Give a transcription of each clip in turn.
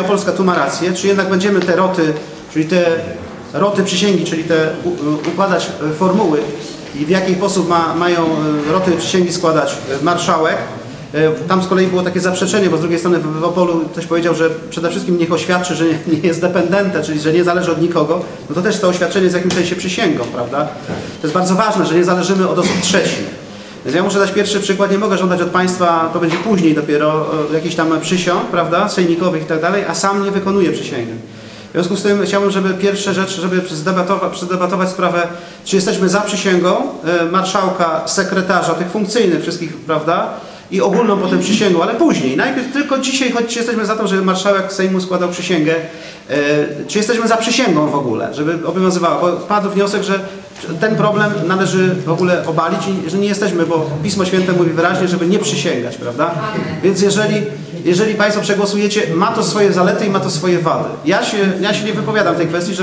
Opolska tu ma rację, czy jednak będziemy te roty, czyli te roty przysięgi, czyli te układać formuły i w jaki sposób mają roty przysięgi składać marszałek. Tam z kolei było takie zaprzeczenie, bo z drugiej strony w Opolu ktoś powiedział, że przede wszystkim niech oświadczy, że nie jest dependente, czyli że nie zależy od nikogo. No to też to oświadczenie jest w jakimś sensie przysięgą, prawda? To jest bardzo ważne, że nie zależymy od osób trzecich. Więc ja muszę dać pierwszy przykład, nie mogę żądać od państwa, to będzie później dopiero, jakichś tam przysiąg, prawda, sejmikowych i tak dalej, a sam nie wykonuję przysięgi. W związku z tym chciałbym, żeby pierwsza rzecz, żeby przedebatować sprawę, czy jesteśmy za przysięgą marszałka, sekretarza, tych funkcyjnych wszystkich, prawda, i ogólną potem przysięgą, ale później. Najpierw tylko dzisiaj, choć jesteśmy za to, żeby marszałek Sejmu składał przysięgę, czy jesteśmy za przysięgą w ogóle, żeby obowiązywała, bo padł wniosek, że ten problem należy w ogóle obalić i że nie jesteśmy, bo Pismo Święte mówi wyraźnie, żeby nie przysięgać, prawda? Więc jeżeli państwo przegłosujecie, ma to swoje zalety i ma to swoje wady. Ja się nie wypowiadam w tej kwestii,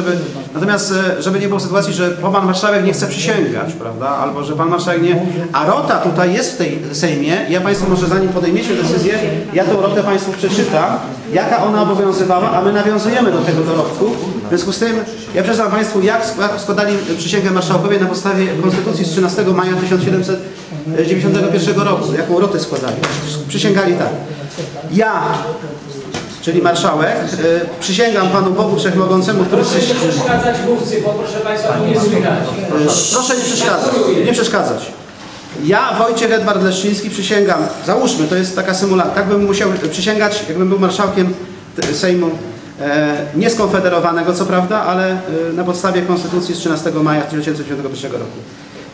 żeby nie było sytuacji, że pan marszałek nie chce przysięgać, prawda? Albo że pan marszałek nie... A rota tutaj jest w tej Sejmie. Ja państwu może zanim podejmiecie decyzję, ja tę rotę państwu przeczytam, jaka ona obowiązywała, a my nawiązujemy do tego dorobku. W związku z tym ja przeczytam państwu, jak składali przysięgę marszałkowie na podstawie Konstytucji z 13 maja 1791 roku, jaką rotę składali. Przysięgali tak. Ja, czyli marszałek, przysięgam Panu Bogu Wszechmogącemu, który... Proszę nie przeszkadzać mówcy, bo proszę państwa, nie słychać. Proszę nie przeszkadzać, nie przeszkadzać. Ja, Wojciech Edward Leszczyński, przysięgam, załóżmy, to jest taka symulacja, tak bym musiał przysięgać, jakbym był marszałkiem Sejmu nie skonfederowanego, co prawda, ale na podstawie Konstytucji z 13 maja 1991 roku.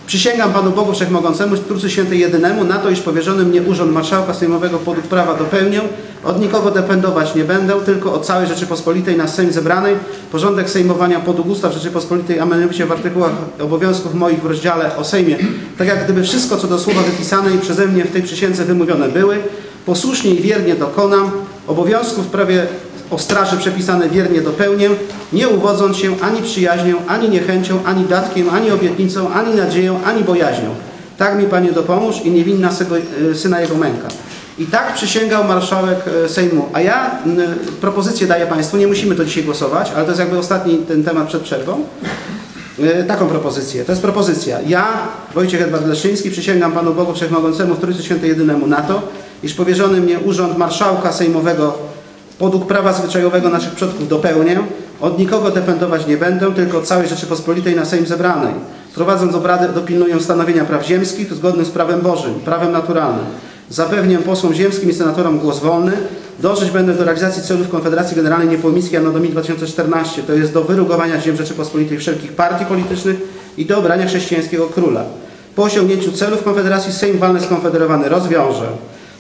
Przysięgam Panu Bogu Wszechmogącemu, Trójcy Świętej Jedynemu, na to, iż powierzony mnie urząd marszałka sejmowego podług prawa dopełnię, od nikogo dependować nie będę, tylko od całej Rzeczypospolitej na Sejm zebranej, porządek sejmowania podług ustaw Rzeczypospolitej, a mianowicie w artykułach obowiązków moich w rozdziale o Sejmie, tak jak gdyby wszystko, co do słowa wypisane i przeze mnie w tej przysiędze wymówione były, posłusznie i wiernie dokonam, obowiązków w prawie o straży przepisane wiernie dopełnię, nie uwodząc się ani przyjaźnią, ani niechęcią, ani datkiem, ani obietnicą, ani nadzieją, ani bojaźnią. Tak mi Panie dopomóż i niewinna syna jego męka. I tak przysięgał marszałek Sejmu. A ja propozycję daję państwu, nie musimy to dzisiaj głosować, ale to jest jakby ostatni ten temat przed przerwą. Taką propozycję. To jest propozycja. Ja, Wojciech Edward Leszczyński, przysięgam Panu Bogu Wszechmogącemu w Trójcy Świętej Jedynemu na to, iż powierzony mnie urząd marszałka sejmowego podług prawa zwyczajowego naszych przodków dopełnię, od nikogo dependować nie będę, tylko od całej Rzeczypospolitej na Sejm zebranej. Prowadząc obrady dopilnuję stanowienia praw ziemskich zgodnych z prawem Bożym, prawem naturalnym. Zapewnię posłom ziemskim i senatorom głos wolny. Dążyć będę do realizacji celów Konfederacji Generalnej Niepołomickiej Anno Domini 2014, to jest do wyrugowania ziem Rzeczypospolitej wszelkich partii politycznych i do obrania chrześcijańskiego króla. Po osiągnięciu celów Konfederacji Sejm Walny skonfederowany rozwiąże.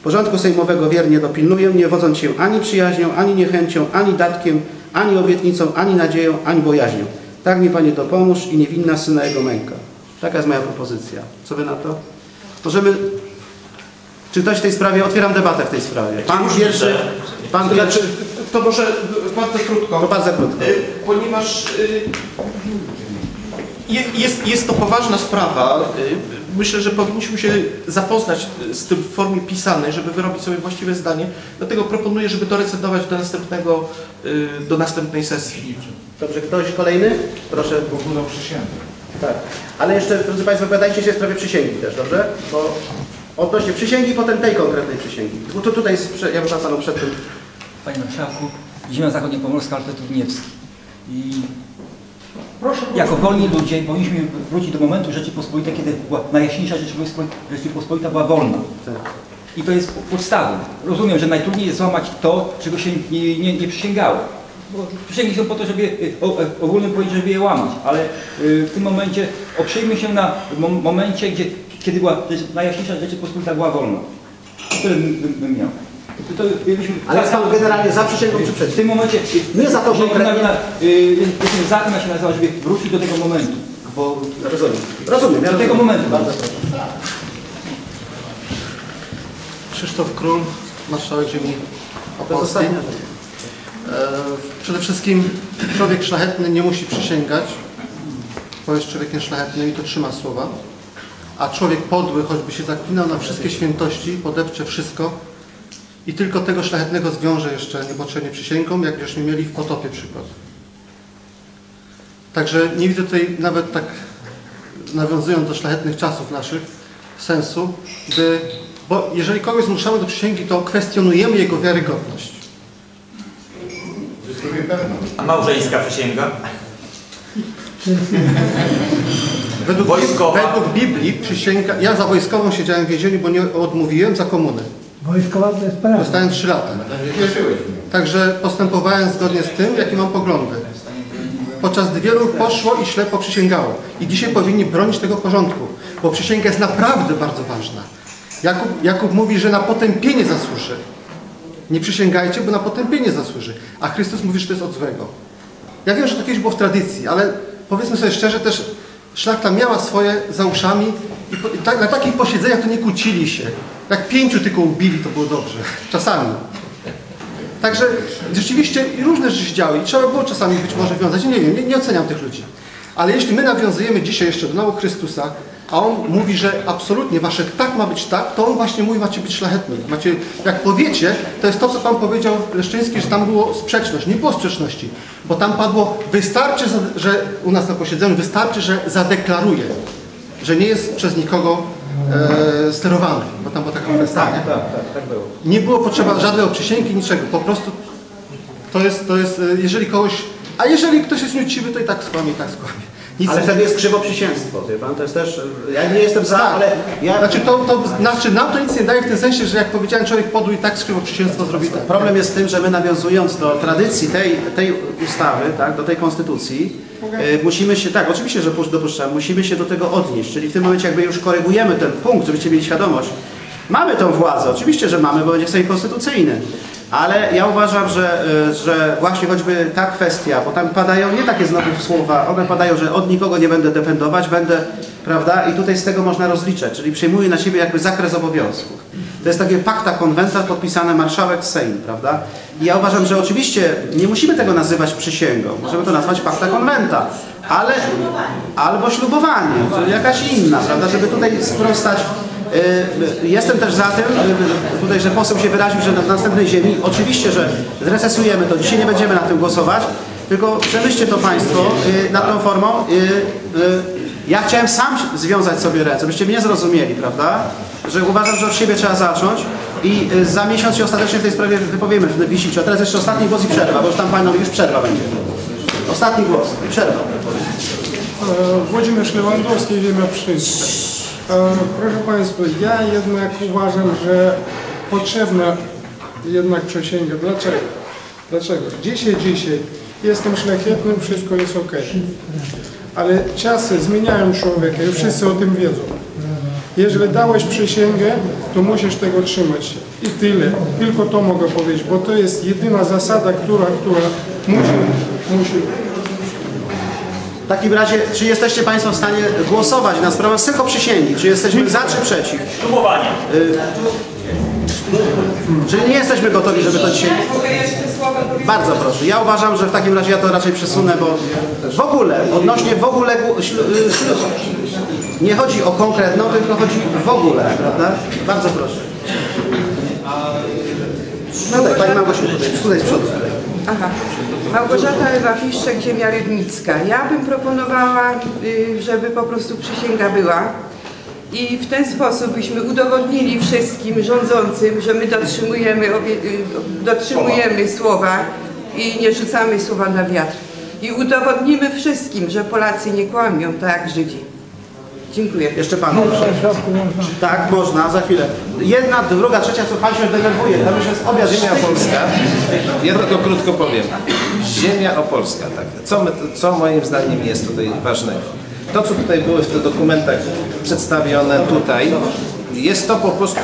Porządku sejmowego wiernie dopilnuję, nie wodząc się ani przyjaźnią, ani niechęcią, ani datkiem, ani obietnicą, ani nadzieją, ani bojaźnią. Tak mi Panie dopomóż i niewinna syna jego męka. Taka jest moja propozycja. Co Wy na to? Możemy... Czy ktoś w tej sprawie... Otwieram debatę w tej sprawie. Pan pierwszy... Pan pierwszy... To może bardzo krótko. To bardzo krótko. Ponieważ... Jest to poważna sprawa. Myślę, że powinniśmy się zapoznać z tym w formie pisanej, żeby wyrobić sobie właściwe zdanie. Dlatego proponuję, żeby to recenzować do następnej sesji. Dobrze, ktoś kolejny? Proszę. Ogólną przysięgę. Tak. Ale jeszcze, drodzy państwo, wypowiadajcie się w sprawie przysięgi też, dobrze? Bo odnośnie przysięgi, potem tej konkretnej przysięgi. Bo to tutaj jest, ja bym panu przed tym. Panie marszałku, Ziemia Zachodniopomorska, Alfred Niewski. Proszę, jako wolni ludzie powinniśmy wrócić do momentu Rzeczypospolitej, kiedy była najjaśniejsza Rzeczypospolita była wolna. Tak. I to jest podstawą. Rozumiem, że najtrudniej jest złamać to, czego się nie przysięgało. Bo przysięgi są po to, żeby ogólnym powiedzieć, żeby je łamać, ale w tym momencie oprzyjmy się na momencie, kiedy była najjaśniejsza Rzeczypospolita była wolna. Tyle bym miał. Ale jest tam generalnie za przysięgą czy przeciw? W tym momencie nie za to, że jestem za tym, ja się nazywa, żeby wrócić do tego momentu. Bo rozumiem. Rozumiem. Do tego momentu. Bardzo proszę. Krzysztof Król, marszałek Ziemi Opolskiej. Przede wszystkim człowiek szlachetny nie musi przysięgać, bo jest człowiekiem szlachetnym i to trzyma słowa. A człowiek podły, choćby się zaklinał na wszystkie świętości, podepcze wszystko, i tylko tego szlachetnego zwiąże jeszcze niepotrzebnie przysięgą, jakbyśmy mieli w potopie przykład. Także nie widzę tutaj nawet, tak nawiązując do szlachetnych czasów naszych, sensu, bo jeżeli kogoś zmuszamy do przysięgi, to kwestionujemy jego wiarygodność. A małżeńska przysięga? Według Biblii przysięga... Ja za wojskową siedziałem w więzieniu, bo nie odmówiłem za komuny. Wojskowa to jest prawo. Dostałem 3 lata. Także postępowałem zgodnie z tym, jakie mam poglądy. Podczas gdy wielu poszło i ślepo przysięgało. I dzisiaj powinni bronić tego porządku, bo przysięga jest naprawdę bardzo ważna. Jakub mówi, że na potępienie zasłuży. Nie przysięgajcie, bo na potępienie zasłuży. A Chrystus mówi, że to jest od złego. Ja wiem, że to kiedyś było w tradycji, ale powiedzmy sobie szczerze, też szlachta miała swoje za uszami i na takich posiedzeniach to nie kłócili się. Jak 5 tylko ubili, to było dobrze. Czasami. Także rzeczywiście różne rzeczy się działy i trzeba było czasami być może wiązać. Nie wiem, nie oceniam tych ludzi. Ale jeśli my nawiązujemy dzisiaj jeszcze do nauki Chrystusa, a On mówi, że absolutnie wasze tak ma być tak, to On właśnie mówi, macie być szlachetni. Macie, jak powiecie, to jest to, co Pan powiedział Leszczyński, że tam było sprzeczność. Nie było sprzeczności, bo tam padło, wystarczy, że u nas na posiedzeniu, wystarczy, że zadeklaruje, że nie jest przez nikogo sterowany, bo tam była taka kwestia. Tak było. Nie było potrzeba żadnej przysięgi, niczego. Po prostu to jest, jeżeli kogoś, a jeżeli ktoś jest nieuczciwy, to i tak skłamie, i tak skłamie. Ale wtedy jest krzywoprzysięstwo, wie pan, to jest też, ja nie jestem za, tak. Ale... Ja... Znaczy nam to nic nie daje w tym sensie, że jak powiedziałem, człowiek podły i tak krzywoprzysięstwo zrobi tak. Problem jest w tym, że my nawiązując do tradycji tej ustawy, tak, do tej konstytucji, musimy się, tak, oczywiście, że dopuszczamy, musimy się do tego odnieść, czyli w tym momencie jakby już korygujemy ten punkt, żebyście mieli świadomość. Mamy tą władzę, oczywiście, że mamy, bo będzie sejm konstytucyjny. Ale ja uważam, że właśnie choćby ta kwestia, bo tam padają nie takie znowu słowa, one padają, że od nikogo nie będę dependować, będę, prawda, i tutaj z tego można rozliczać, czyli przyjmuję na siebie jakby zakres obowiązków. To jest takie pacta conventa podpisane marszałek Sejm, prawda? I ja uważam, że oczywiście nie musimy tego nazywać przysięgą, możemy to nazwać pacta conventa, ale albo ślubowanie, czyli jakaś inna, prawda, żeby tutaj sprostać. Jestem też za tym, tutaj, że poseł się wyraził, że na następnej ziemi, oczywiście, że zrecesujemy to, dzisiaj nie będziemy na tym głosować, tylko przemyślcie to Państwo nad tą formą. Ja chciałem sam związać sobie ręce, byście mnie zrozumieli, prawda? Że uważam, że od siebie trzeba zacząć i za miesiąc się ostatecznie w tej sprawie wypowiemy w Wisiu. A teraz jeszcze ostatni głos i przerwa, bo już tam Panowie już przerwa będzie. Ostatni głos i przerwa. Włodzimierz Lewandowski, Ziemia Opolska. Proszę Państwa, ja jednak uważam, że potrzebna jednak przysięga. Dlaczego? Dlaczego? Dzisiaj jestem szlachetnym, wszystko jest ok. Ale czasy zmieniają człowieka i wszyscy o tym wiedzą. Jeżeli dałeś przysięgę, to musisz tego trzymać się. I tyle. Tylko to mogę powiedzieć, bo to jest jedyna zasada, która musi. W takim razie, czy jesteście Państwo w stanie głosować na sprawę tylko przysięgi? Czy jesteśmy za, czy przeciw? Ślubowanie. Czyli nie jesteśmy gotowi, żeby to dzisiaj... Bardzo proszę. Ja uważam, że w takim razie ja to raczej przesunę, bo odnośnie w ogóle... Nie chodzi o konkretną, tylko chodzi w ogóle, prawda? Bardzo proszę. No tak, Pani Małgosiu, tutaj z przodu. Aha. Małgorzata Ewa Fiszczek, Ziemia Rybnicka. Ja bym proponowała, żeby po prostu przysięga była i w ten sposób byśmy udowodnili wszystkim rządzącym, że my dotrzymujemy słowa i nie rzucamy słowa na wiatr. I udowodnimy wszystkim, że Polacy nie kłamią, tak jak Żydzi. Dziękuję. Jeszcze Panu. Tak, można, za chwilę. Jedna, druga, trzecia, słuchajcie, się denerwuje. Tam już jest obiad. Ziemia Opolska. Ja tylko krótko powiem. Ziemia Opolska, tak. Co moim zdaniem jest tutaj ważnego? To, co tutaj było w tych dokumentach przedstawione tutaj, jest to po prostu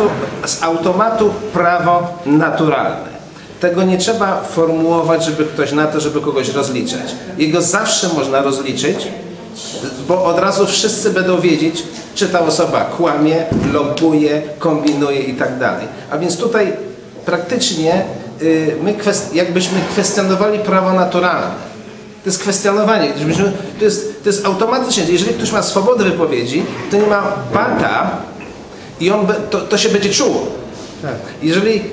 z automatu prawo naturalne. Tego nie trzeba formułować, żeby kogoś rozliczać. Jego zawsze można rozliczyć, bo od razu wszyscy będą wiedzieć, czy ta osoba kłamie, lobuje, kombinuje i tak dalej. A więc tutaj praktycznie my jakbyśmy kwestionowali prawo naturalne. To jest kwestionowanie. To jest automatycznie. Jeżeli ktoś ma swobodę wypowiedzi, to nie ma bata i to się będzie czuło. Tak. Jeżeli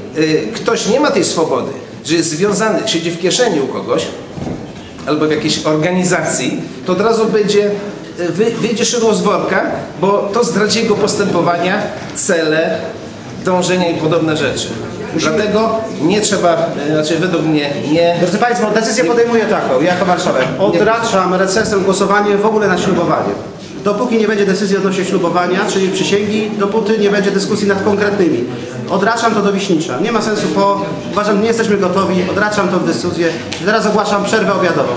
ktoś nie ma tej swobody, że jest związany, siedzi w kieszeni u kogoś albo w jakiejś organizacji, to od razu będzie wyjdzie szydło z worka, bo to zdradzi jego postępowania, cele, dążenia i podobne rzeczy. Dlatego nie trzeba, znaczy według mnie nie... Drodzy Państwo, decyzję podejmuję taką, jako marszałek. Odraczam recesem głosowanie w ogóle na ślubowanie. Dopóki nie będzie decyzji odnośnie ślubowania, czyli przysięgi, dopóty nie będzie dyskusji nad konkretnymi. Odraczam to do Wiśnicza. Nie ma sensu, bo uważam, że nie jesteśmy gotowi. Odraczam tą decyzję. Teraz ogłaszam przerwę obiadową.